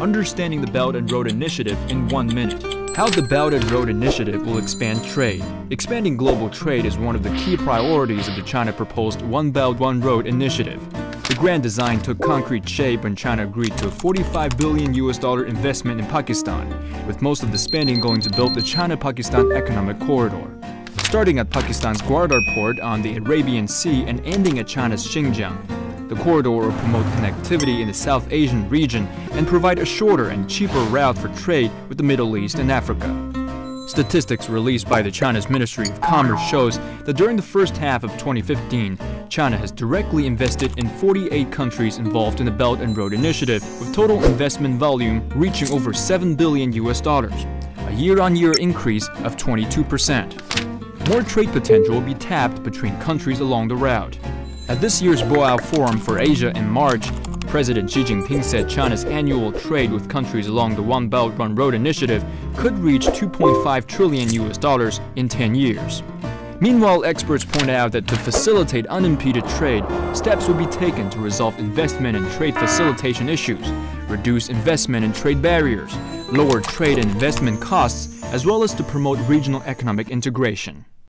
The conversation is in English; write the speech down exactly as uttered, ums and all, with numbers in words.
Understanding the Belt and Road Initiative in one minute. How the Belt and Road Initiative will expand trade. Expanding global trade is one of the key priorities of the China-proposed One Belt, One Road Initiative. The grand design took concrete shape when China agreed to a forty-five billion U S dollar investment in Pakistan, with most of the spending going to build the China-Pakistan Economic Corridor. Starting at Pakistan's Gwadar port on the Arabian Sea and ending at China's Xinjiang, the corridor will promote connectivity in the South Asian region and provide a shorter and cheaper route for trade with the Middle East and Africa. Statistics released by the China's Ministry of Commerce shows that during the first half of twenty fifteen, China has directly invested in forty-eight countries involved in the Belt and Road Initiative, with total investment volume reaching over seven billion U S dollars, a year-on-year increase of twenty-two percent. More trade potential will be tapped between countries along the route. At this year's Boao Forum for Asia in March, President Xi Jinping said China's annual trade with countries along the One Belt, One Road initiative could reach two point five trillion U S dollars in ten years. Meanwhile, experts point out that to facilitate unimpeded trade, steps will be taken to resolve investment and trade facilitation issues, reduce investment and trade barriers, lower trade and investment costs, as well as to promote regional economic integration.